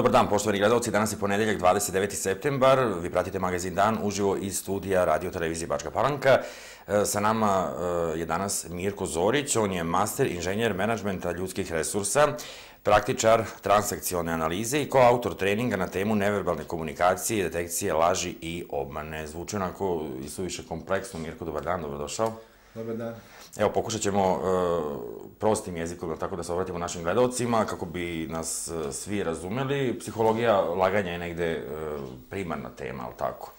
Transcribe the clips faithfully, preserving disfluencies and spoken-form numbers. Dobar dan, poštovani gledalci. Danas je ponedeljak, dvadeset deveti septembar. Vi pratite magazin Dan uživo iz studija radio-televizije Bačka Palanka. Sa nama je danas Mirko Zorić. On je master inženjer menadžmenta ljudskih resursa, praktičar transakcione analize i koautor treninga na temu neverbalne komunikacije, detekcije laži i obmane. Zvuči onako i suviše kompleksno. Mirko, dobar dan, dobrodošao. Dobar dan. Evo, pokušat ćemo prostim jezikom, tako da se obratimo našim gledalcima, kako bi nas svi razumeli. Psihologija laganja je negde primarna tema, ali tako?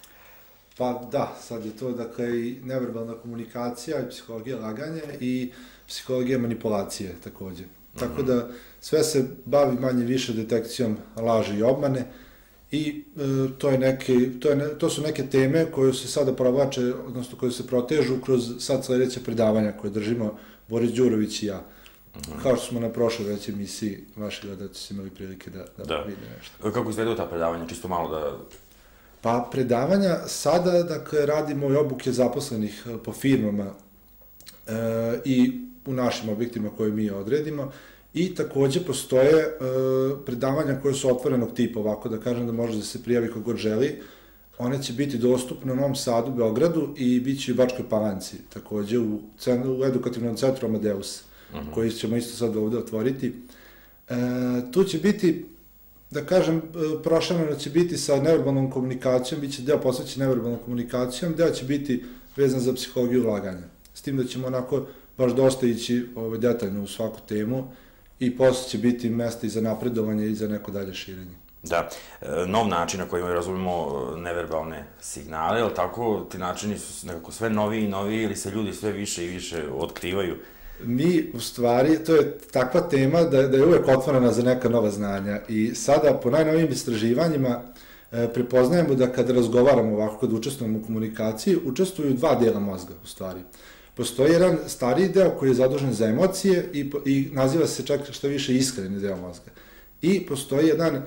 Pa da, sad je to, dakle, i neverbalna komunikacija, i psihologija laganja, i psihologija manipulacije također. Tako da sve se bavi manje više detekcijom laži i obmane, i to su neke teme koje se sada provlače, odnosno koje se protežu kroz sad sljedeće predavanja koje držimo Boris Đurović i ja. Kao što smo na prošloj već emisiji vaši gledalci imali prilike da vide nešto. Kako izgledaju ta predavanja? Čisto malo da... Pa predavanja sada, dakle, radimo i obuke zaposlenih po firmama i u našim objektima koje mi odredimo. I također postoje predavanja koje su otvorenog tipa, ovako da kažem, da može da se prijavi ko god želi. One će biti dostupne u Novom Sadu, Beogradu, i bit će i u Bačkoj Palanci, također u edukativnom centru Amadeus, koji ćemo isto sad ovdje otvoriti. Tu će biti, da kažem, prošireno će biti sa neverbalnom komunikacijom, bit će deo posvećen neverbalnom komunikacijom, deo će biti vezan za psihologiju laganja. S tim da ćemo onako baš dosta ići detaljno u svaku temu, i posle će biti mjesta i za napredovanje i za neko dalje širenje. Da, nov način na koji razumimo neverbalne signale, ali tako ti načini su nekako sve noviji i noviji, ili se ljudi sve više i više otkrivaju? Mi, u stvari, to je takva tema da je uvek otvorena za neka nova znanja, i sada po najnovijim istraživanjima prepoznajemo da kada razgovaramo ovako, kada učestvujemo u komunikaciji, učestvuju dva dela mozga, u stvari. Postoji jedan stariji deo koji je zadužen za emocije i naziva se čak što više iskreni deo mozga. I postoji jedan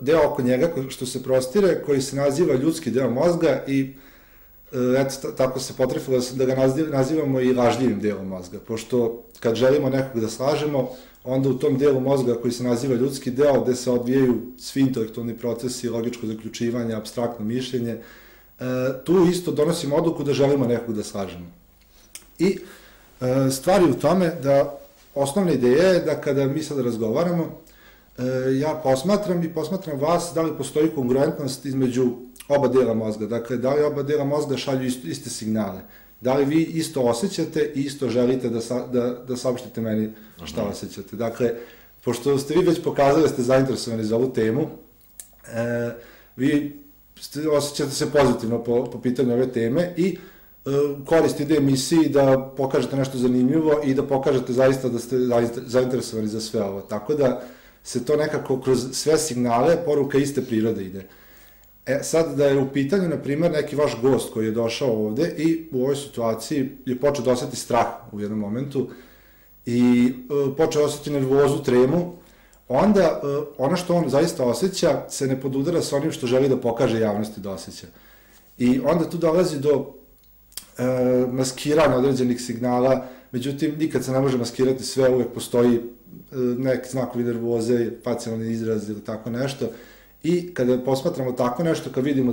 deo oko njega što se prostire, koji se naziva ljudski deo mozga, i eto, tako se potrefilo da ga nazivamo i lažljivim delom mozga. Pošto kad želimo nekog da slažemo, onda u tom delu mozga koji se naziva ljudski deo, gde se odvijaju svi intelektualni procesi, logičko zaključivanje, apstraktno mišljenje, tu isto donosimo odluku da želimo nekog da slažemo. I stvari u tome da osnovna ideja je da kada mi sad razgovaramo, ja posmatram i posmatram vas da li postoji kongruentnost između oba dela mozga. Dakle, da li oba dela mozga šalju iste signale. Da li vi isto osjećate i isto želite da saopštite meni šta osjećate. Dakle, pošto ste vi već pokazali da ste zainteresovani za ovu temu, vi osjećate se pozitivno po pitanju ove teme i korist ide emisiji da pokažete nešto zanimljivo i da pokažete zaista da ste zainteresovani za sve ovo. Tako da se to nekako kroz sve signale poruka iste prirode ide. Sad da je u pitanju, na primjer, neki vaš gost koji je došao ovde i u ovoj situaciji je počeo da osjeti strah u jednom momentu i počeo da osjeti nervozu, tremu, onda ono što on zaista osjeća se ne podudara s onim što želi da pokaže javnosti da osjeća. I onda tu dolazi do maskiranja određenih signala, međutim, nikad se ne može maskirati sve, uvijek postoji neki znakovi nervoze, facijalni izraz ili tako nešto, i kada posmatramo tako nešto, kad vidimo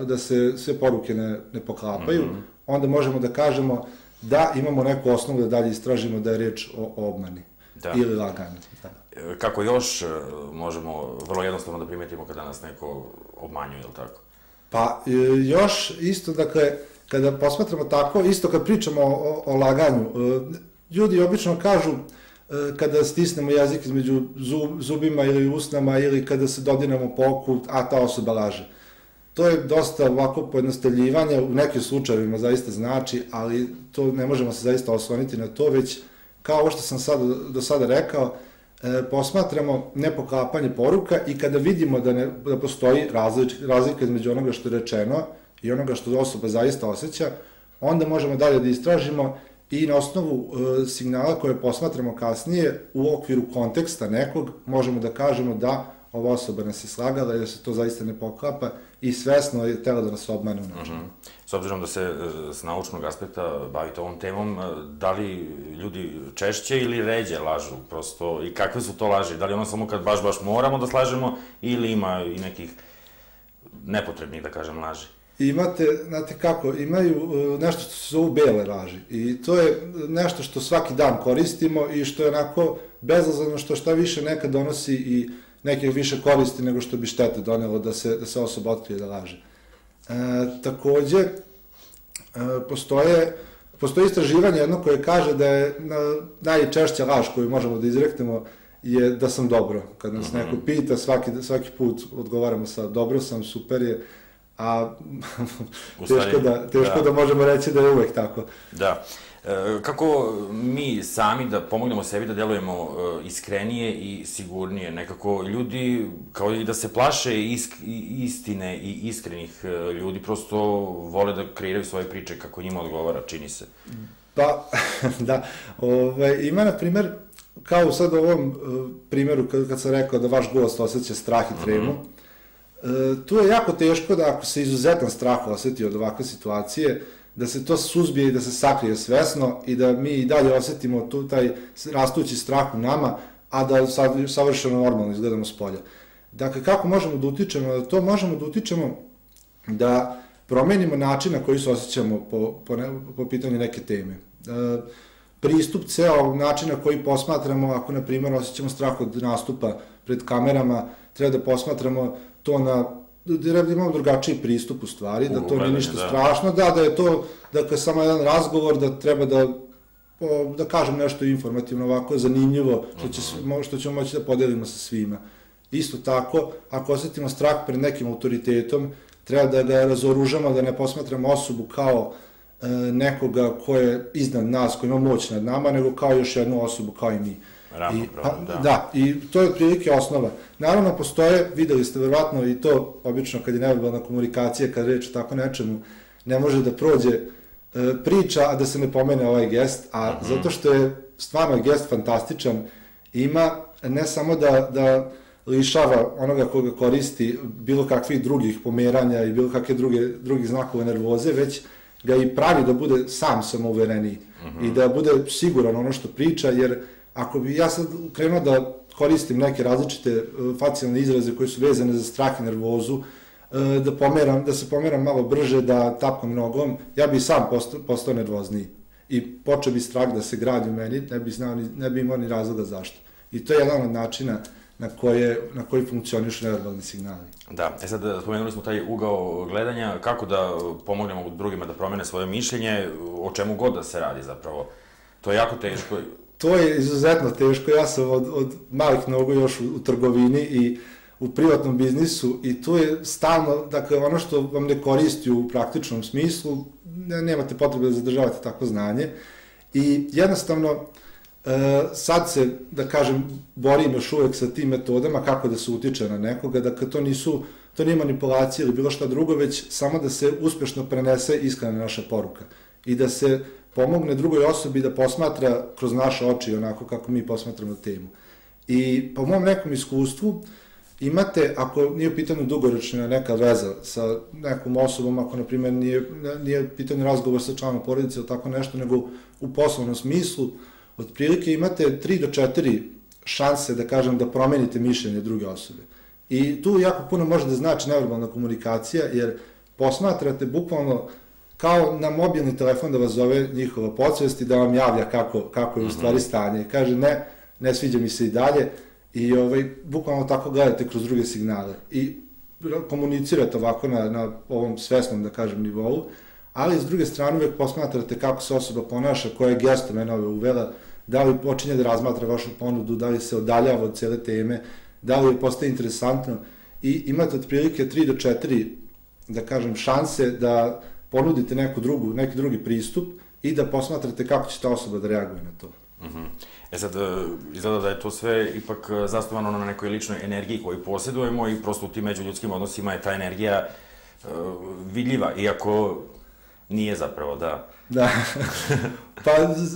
da se sve poruke ne poklapaju, onda možemo da kažemo da imamo neku osnovu da dalje istražimo da je reč o obmani ili laganju. Kako još možemo vrlo jednostavno da primetimo kada nas neko obmanjuje, ili tako? Pa još isto, dakle, kada posmatramo tako, isto kad pričamo o laganju, ljudi obično kažu kada stisnemo jezik između zubima ili usnama ili kada se dodirnemo po oku, a ta osoba laže. To je dosta ovako pojednostavljivanje, u nekim slučajevima zaista znači, ali to ne možemo se zaista osloniti na to, već kao ovo što sam do sada rekao, posmatramo nepoklapanje poruka i kada vidimo da postoji razlika između onoga što je rečeno i onoga što osoba zaista osjeća, onda možemo dalje da istražimo i na osnovu signala koje posmatramo kasnije u okviru konteksta nekog možemo da kažemo da ova osoba nas je slagala jer se to zaista ne poklapa i svesno je htela da nas obmane u načinu. S obzirom da se s naučnog aspekta bavite ovom temom, da li ljudi češće ili ređe lažu prosto i kakve su to laži? Da li ono samo kad baš baš moramo da slažemo ili ima i nekih nepotrebnih, da kažem, laži? Imate, znate kako, imaju nešto što se zovu bele laži i to je nešto što svaki dan koristimo i što je onako bezazleno, što šta više nekad donosi i neke više koristi nego što bi štete donelo da se osoba otkrije da laže. Također, postoje istraživanje jedno koje kaže da je najčešća laž koju možemo da izreknemo je da sam dobro. Kad nas neko pita, svaki put odgovaramo sa dobro sam, super je, a teško da možemo reći da je uvek tako. Da. Kako mi sami da pomognemo sebi da delujemo iskrenije i sigurnije? Nekako ljudi, kao i da se plaše istine i iskrenih ljudi, prosto vole da kreiraju svoje priče kako njima odgovara, čini se. Pa, da. Ima, na primjer, kao sad u ovom primjeru kad sam rekao da vaš gost osjeća strah i tremu, tu je jako teško da ako se izuzetan strah osjeti od ovakve situacije, da se to suzbije i da se sakrije svesno i da mi i dalje osjetimo taj rastući strah u nama, a da savršeno normalno izgledamo s polja. Dakle, kako možemo da utičemo na to? Možemo da utičemo da promenimo način na koji se osjećamo po pitanju neke teme. Pristup ceo načina koji posmatramo, ako, na primjer, osjećamo strah od nastupa pred kamerama, treba da posmatramo to na, da imamo drugačiji pristup u stvari, da to nije ništa strašno, da je to samo jedan razgovor, da treba da kažem nešto informativno, ovako zanimljivo, što ćemo moći da podelimo sa svima. Isto tako, ako osjetimo strah pred nekim autoritetom, treba da ga razoružamo, da ne posmatramo osobu kao nekoga ko je iznad nas, ko ima moć nad nama, nego kao još jednu osobu, kao i mi. Ravnopravno, da. Da, i to je otprilike osnova. Naravno, postoje, videli ste verovatno i to, obično kad je neverbalna komunikacija, kad reč o tako nečemu, ne može da prođe priča, a da se ne pomene ovaj gest, a zato što je stvarno gest fantastičan, ima ne samo da lišava onoga koga koristi bilo kakvih drugih pomeranja i bilo kakve drugih znakova nervoze, već ga i pravi da bude sam samouvereniji i da bude siguran ono što priča, jer ako bi ja sad krenuo da koristim neke različite facijalne izraze koje su vezane za strah i nervozu, da se pomeram malo brže, da tapkam nogom, ja bi sam postao nervozniji. I počeo bi strah da se gradi u meni, ne bi imao ni razloga zašto. I to je jedan od načina na koji funkcionišu neverbalni signali. Da, e sad spomenuli smo taj ugao gledanja, kako da pomognemo drugima da promene svoje mišljenje, o čemu god da se radi zapravo. To je jako teško. To je izuzetno teško, ja sam od malih nogu još u trgovini i u privatnom biznisu i tu je stalno, dakle, ono što vam ne koristi u praktičnom smislu, nemate potrebe da zadržavate takvo znanje i jednostavno sad se, da kažem, borim još uvek sa tim metodama kako da se utiče na nekoga, dakle, to nisu, to nije manipulacija ili bilo šta drugo, već samo da se uspešno prenese iskrena naša poruka i da se pomogne drugoj osobi da posmatra kroz naše oči, onako kako mi posmatramo temu. I po mom nekom iskustvu imate, ako nije u pitanju dugoročna neka veza sa nekom osobom, ako, na primjer, nije u pitanju razgovor sa članom porodice ili tako nešto, nego u poslovnom smislu, otprilike imate tri do četiri šanse, da kažem, da promenite mišljenje druge osobe. I tu jako puno može da znači neverbalna komunikacija, jer posmatrate bukvalno kao na mobilni telefon da vas zove njihova podsvest i da vam javlja kako je u stvari stanje. I kaže ne, ne sviđa mi se i dalje i bukvalno tako gledate kroz druge signale. I komunicirate ovako na ovom svesnom, da kažem, nivou, ali s druge strane uvek posmatrate kako se osoba ponaša, koje gesto me nove uvela, da li počinje da razmatra vašu ponudu, da li se odaljava od cele teme, da li postaje interesantno i imate otprilike tri do četiri, da kažem, šanse da ponudite neki drugi pristup i da posmatrate kako će ta osoba da reaguje na to. E sad, izgleda da je to sve ipak zasnovano na nekoj ličnoj energiji koju posjedujemo i prosto u tim međuljudskim odnosima je ta energija vidljiva, iako Nije zapravo, da. Da. Pa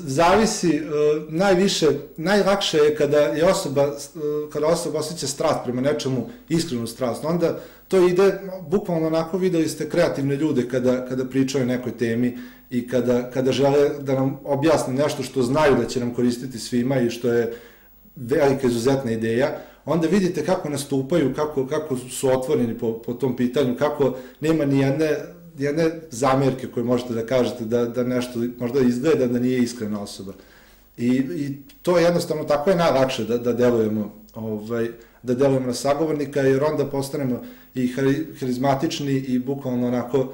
zavisi, najviše, najlakše je kada je osoba, kada osoba osjeća strast prema nečemu, iskrenu strast, onda to ide, bukvalno onako videli ste kreativne ljude kada, kada pričaju o nekoj temi i kada, kada žele da nam objasne nešto što znaju da će nam koristiti svima i što je velika izuzetna ideja, onda vidite kako nastupaju, kako, kako su otvoreni po, po tom pitanju, kako nema ni jedne, jedne zamjerke koje možete da kažete da, da nešto možda izgleda da nije iskrena osoba. I, i to je jednostavno, tako je najlakše da, da delujemo, ovaj, da delujemo na sagovornika, jer onda postanemo i harizmatični i bukvalno onako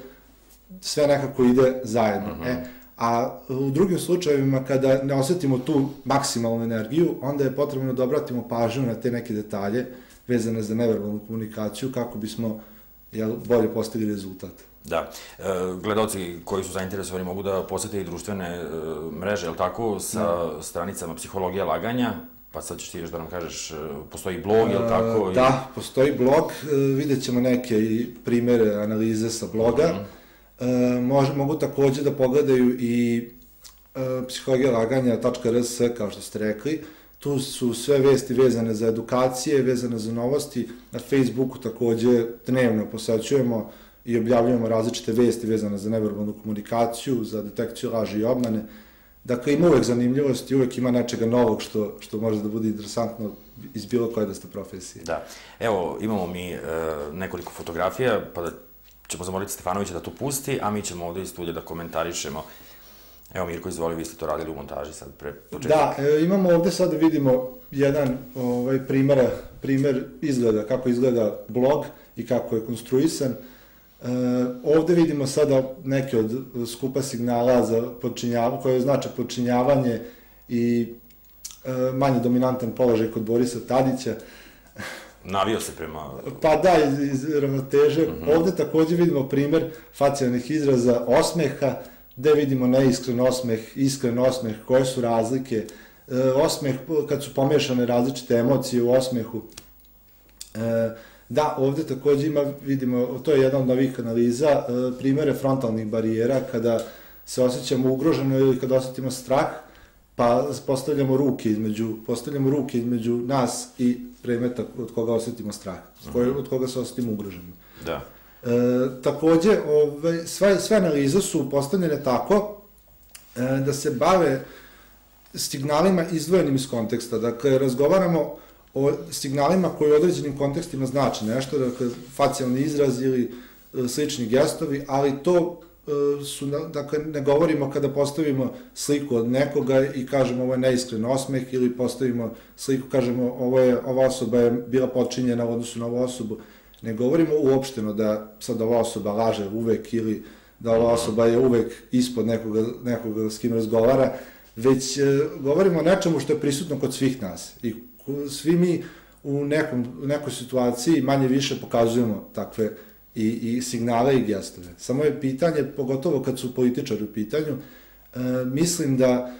sve nekako ide zajedno. Uh-huh. e, a u drugim slučajevima kada ne osjetimo tu maksimalnu energiju, onda je potrebno da obratimo pažnju na te neke detalje vezane za neverbalnu komunikaciju kako bismo jel, bolje postigli rezultat. Da. E, gledalci koji su zainteresovani mogu da posete i društvene e, mreže, jel tako, sa ne. stranicama Psihologija laganja, pa sad ćeš ti još da nam kažeš, postoji blog, jel tako? E, da, postoji blog, e, vidjet ćemo neke i primere analize sa bloga. Uh -huh. e, mož, mogu također da pogledaju i e, psihologija laganja tačka r s, kao što ste rekli. Tu su sve vesti vezane za edukacije, vezane za novosti. Na Facebooku također dnevno posećujemo i objavljujemo različite vesti vezane za neverbalnu komunikaciju, za detekciju laži i obmane. Dakle, ima uvek zanimljivosti, uvek ima nečega novog što, što može da bude interesantno iz bilo koje da ste profesije. Da. Evo, imamo mi e, nekoliko fotografija, pa da ćemo zamoliti Stefanovića da to pusti, a mi ćemo ovdje iz studija da komentarišemo. Evo, Mirko, izvoli, vi ste to radili u montaži sad pre početka. Da, e, imamo ovdje sad da vidimo jedan ovaj, primjer, primjer izgleda, kako izgleda blog i kako je konstruisan. Uh, ovdje vidimo sada neke od skupa signala za podčinjavanje, koje znači podčinjavanje i uh, manje dominantan položaj kod Borisa Tadića. Navio se prema... Pa da, iz, iz ravnoteže. Uh -huh. Ovdje također vidimo primjer facijalnih izraza osmeha, gdje vidimo neiskren osmeh, iskren osmeh, koje su razlike. Uh, osmeh, kad su pomješane različite emocije u osmehu. Uh, Da, ovdje također ima, vidimo, to je jedna od novih analiza, primjere frontalnih barijera, kada se osjećamo ugroženo ili kada osjetimo strah, pa postavljamo ruke između, postavljamo ruke između nas i predmeta od koga osjetimo strah, od koga se osjetimo ugroženo. Da. E, također, ove, sve, sve analize su postavljene tako e, da se bave signalima izdvojenim iz konteksta. Dakle, razgovaramo o signalima koji u određenim kontekstima znači nešto, dakle, facijalni izraz ili e, slični gestovi, ali to e, su, dakle, ne govorimo kada postavimo sliku od nekoga i kažemo ovo je neiskren osmeh ili postavimo sliku, kažemo ovo je, ova osoba je bila podčinjena u odnosu na ovu osobu. Ne govorimo uopšteno da sad ova osoba laže uvek ili da ova osoba je uvek ispod nekoga, nekoga s kim razgovara, već e, govorimo o nečemu što je prisutno kod svih nas i svi mi u nekom, nekoj situaciji manje više pokazujemo takve i, i signale i gestove. Samo je pitanje, pogotovo kad su političari u pitanju, e, mislim da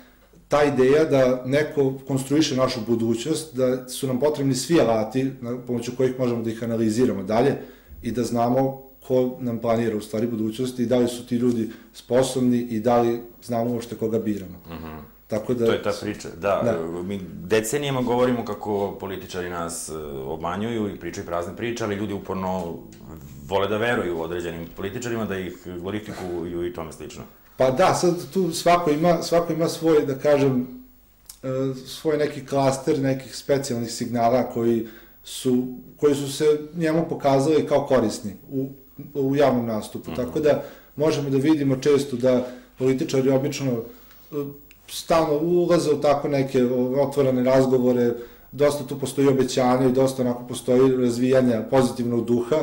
ta ideja da neko konstruiše našu budućnost, da su nam potrebni svi alati na pomoću kojih možemo da ih analiziramo dalje i da znamo ko nam planira u stvari budućnost i da li su ti ljudi sposobni i da li znamo uopšte koga biramo. Mm-hmm. Tako da, to je ta priča, da, da. Mi decenijama govorimo kako političari nas obmanjuju i pričaju prazne priče, ali ljudi uporno vole da veruju u određenim političarima, da ih glorifikuju i tome slično. Pa da, sad tu svako ima, svako ima svoj, da kažem, svoj neki klaster nekih specijalnih signala koji su, koji su se njemu pokazali kao korisni u, u javnom nastupu. Mm-hmm. Tako da možemo da vidimo često da političari obično stalno ulaze u tako neke otvorene razgovore, dosta tu postoji obećanje i dosta onako postoji razvijanja pozitivnog duha.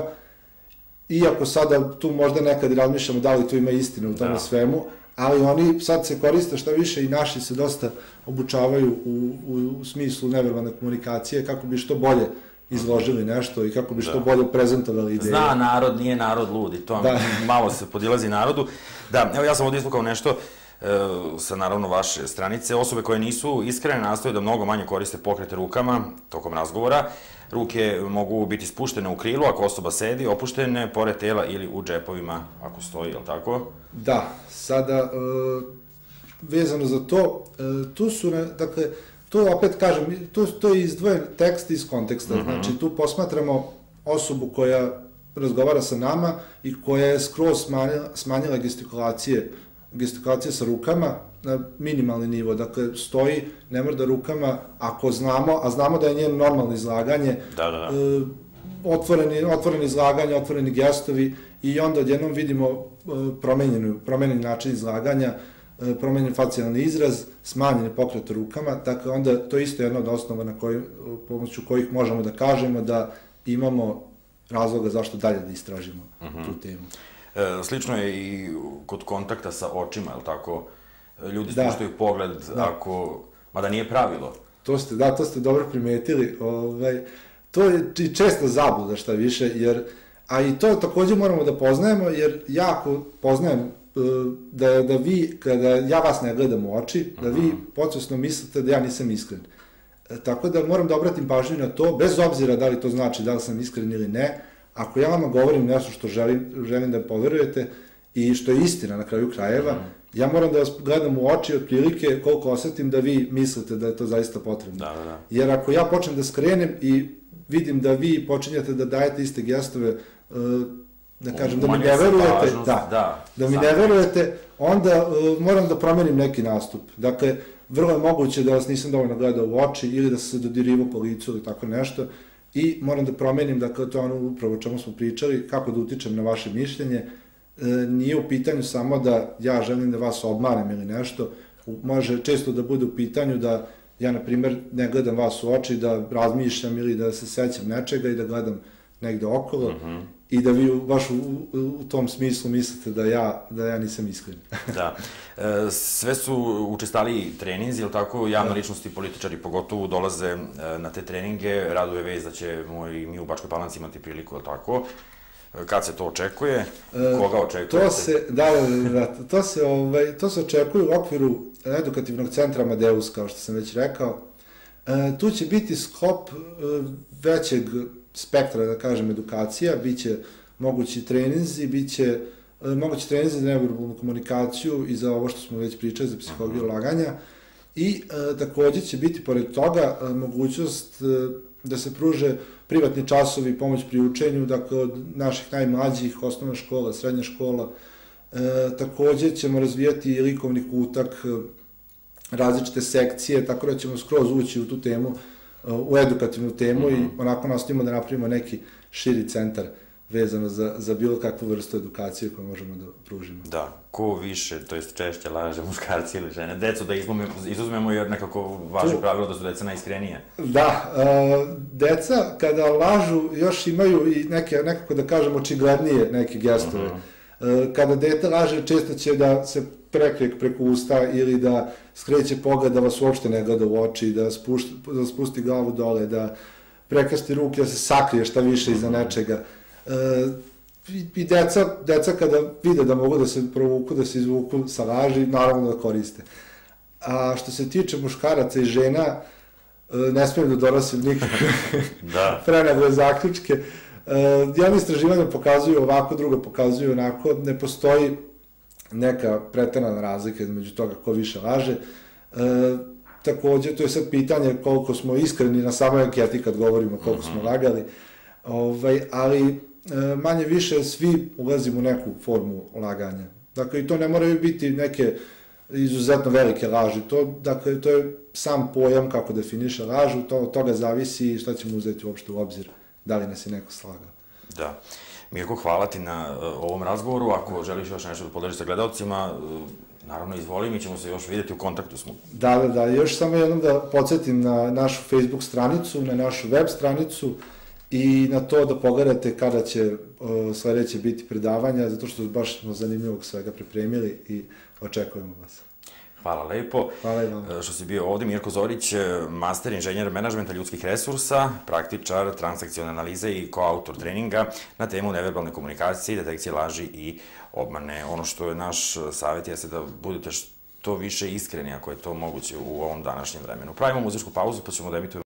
Iako sada tu možda nekad razmišljamo da li tu ima istine u tome da. svemu, ali oni sad se koriste šta više i naši se dosta obučavaju u, u, u smislu neverbalne komunikacije kako bi što bolje izložili nešto i kako bi što da. bolje prezentovali ideje. Zna narod, nije narod ludi, to malo se podilazi narodu. Da, evo ja sam ovdje ispukao nešto sa naravno vaše stranice. Osobe koje nisu iskrene nastoje da mnogo manje koriste pokrete rukama tokom razgovora. Ruke mogu biti spuštene u krilu ako osoba sedi, opuštene pored tela ili u džepovima ako stoji, je li tako? Da, sada vezano za to, tu su, dakle, tu opet kažem, to je izdvojen tekst iz konteksta, znači tu posmatramo osobu koja razgovara sa nama i koja je skroz smanjila gestikulacije, gestikulacije sa rukama na minimalni nivo, dakle stoji, ne mrda rukama, ako znamo, a znamo da je njeno normalno izlaganje, otvoreni izlaganje, otvoreni gestovi i onda odjednom vidimo promenjeni način izlaganja, promenjen facijalni izraz, smanjen pokret rukama, dakle onda to je isto jedna od osnova pomoću kojih možemo da kažemo da imamo razloga zašto dalje da istražimo tu temu. Slično je i kod kontakta sa očima, je li tako? Ljudi spuštaju pogled ako... Mada nije pravilo. Da, to ste dobro primetili. To je često zabluda šta više, jer... A i to također moramo da poznajemo, jer ja ako poznajem da vi, kada ja vas ne gledam u oči, da vi podsvesno mislite da ja nisam iskren. Tako da moram da obratim pažnju na to, bez obzira da li to znači da li sam iskren ili ne. Ako ja vama govorim nešto što želim da poverujete i što je istina na kraju krajeva, ja moram da vas gledam u oči otprilike koliko osetim da vi mislite da je to zaista potrebno. Jer ako ja počnem da skrenem i vidim da vi počinjate da dajete iste gestove, da kažem, da mi ne verujete, da mi ne verujete, onda moram da promenim neki nastup. Dakle, vrlo je moguće da vas nisam dovoljno gledao u oči ili da sam se dodirivao po licu ili tako nešto i moram da promenim, dakle, to je ono upravo o čemu smo pričali, kako da utičem na vaše mišljenje. Nije u pitanju samo da ja želim da vas obmanem ili nešto, može često da bude u pitanju da ja, na primjer, ne gledam vas u oči, da razmišljam ili da se sećam nečega i da gledam negde okolo i da vi baš u tom smislu mislite da ja nisam iskren. Da. Sve su učestaliji treninzi, ili tako, javne ličnosti i političari pogotovo dolaze na te treninge, raduje vez da ćemo i mi u Bačkoj Palanci imati priliku, ili tako. Kad se to očekuje? Koga očekujete? To se očekuje u okviru edukativnog centra Amadeus, kao što sam već rekao. Tu će biti sklop većeg spektra, da kažem, edukacija, bit će mogući treninzi, bit će mogući treninzi za neverbalnu komunikaciju i za ovo što smo već pričali, za psihologiju laganja. I također će biti, pored toga, mogućnost da se pruže privatni časovi, pomoć pri učenju, dakle, od naših najmlađih, osnovna škola, srednja škola. Također ćemo razvijati likovni kutak, različite sekcije, tako da ćemo skroz ući u tu temu, u edukativnu temu i onako nastojimo da napravimo neki širi centar vezano za bilo kakvu vrstu edukacije koju možemo da pružimo. Da, ko više, to jest češće laže, muškarci ili žene, decu da izuzmemo jer nekako važi pravilo da su deca najiskrenije. Da, deca kada lažu još imaju i nekako da kažem očiglednije neke gestove. Kada dete laže često će da se prekrik preko usta ili da skreće pogled da vas uopšte ne gleda u oči, da spusti glavu dole, da prekrsti ruke, da se sakrije šta više iza nečega. I deca kada vide da mogu da se provuku, da se izvuku sa laži, naravno da koriste. A što se tiče muškaraca i žena, ne smijem da donosim nikakve prenagle zaključke. Jedno istraživanje pokazuju ovako, drugo pokazuju onako, ne postoji neka preterana razlika između toga ko više laže. Također, to je sad pitanje koliko smo iskreni na samoj anketi kad govorimo koliko smo lagali, ali manje više svi ulazimo u neku formu laganja. Dakle, i to ne moraju biti neke izuzetno velike laži, to je sam pojam kako definiše lažu, od toga zavisi šta ćemo uzeti uopšte u obzir, da li nas je neko slagao. Da. Mirko, hvala ti na ovom razgovoru. Ako želiš još nešto da podeliš sa gledalcima, naravno izvoli, mi ćemo se još vidjeti, u kontaktu smo. Da, da, da. Još samo jednom da podsjetim na našu Facebook stranicu, na našu web stranicu i na to da pogledate kada će sljedeće biti predavanja, zato što baš smo zanimljivog svega pripremili i očekujemo vas. Hvala lepo. Hvala i vam. Što si bio ovdje, Mirko Zorić, master inženjer menadžmenta ljudskih resursa, praktičar transakcione analize i koautor treninga na temu neverbalne komunikacije, detekcije laži i obmane. Ono što je naš savjet jeste da budete to više iskreni, ako je to moguće u ovom današnjem vremenu. Pravimo muzičku pauzu, pa ćemo da emitujemo